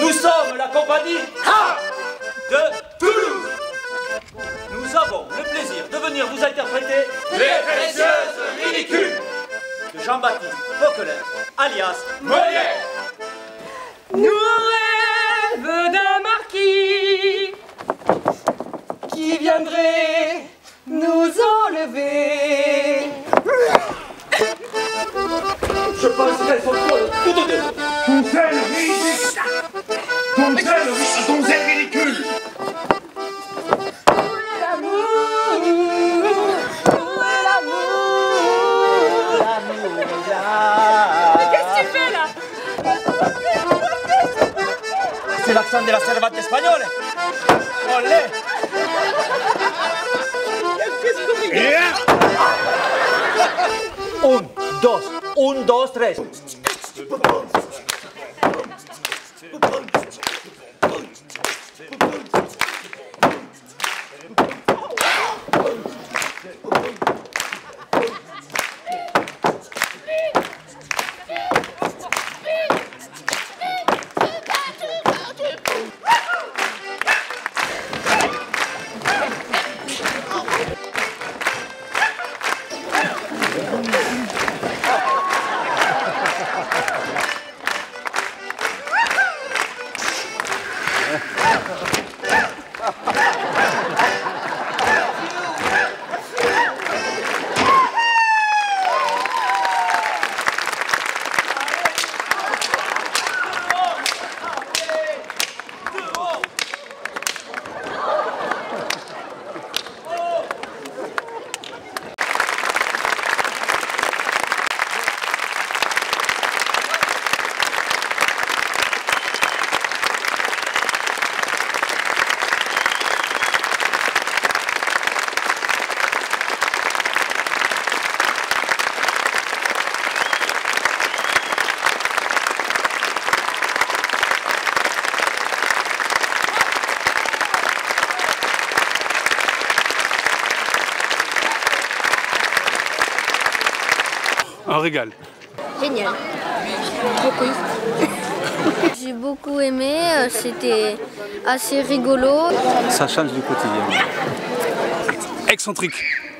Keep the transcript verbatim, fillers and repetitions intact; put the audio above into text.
Nous sommes la compagnie Ha de Toulouse. Nous avons le plaisir de venir vous interpréter Les Précieuses Ridicules de Jean-Baptiste Poquelin, alias Molière. Nous on rêve d'un marquis qui viendrait nous enlever. Je pense qu'elles sont folles, toutes deux. Donzelle ridicule. Donzelle ridicule. Donzelle ridicule. Où est l'amour? Où est l'amour? L'amour là. Mais qu'est-ce que tu fais là? C'est l'accent de la servante espagnole. Olé. Un, dos, un, dos, tres. Un régal. Génial. Beaucoup. J'ai beaucoup aimé, c'était assez rigolo. Ça change du quotidien. Excentrique.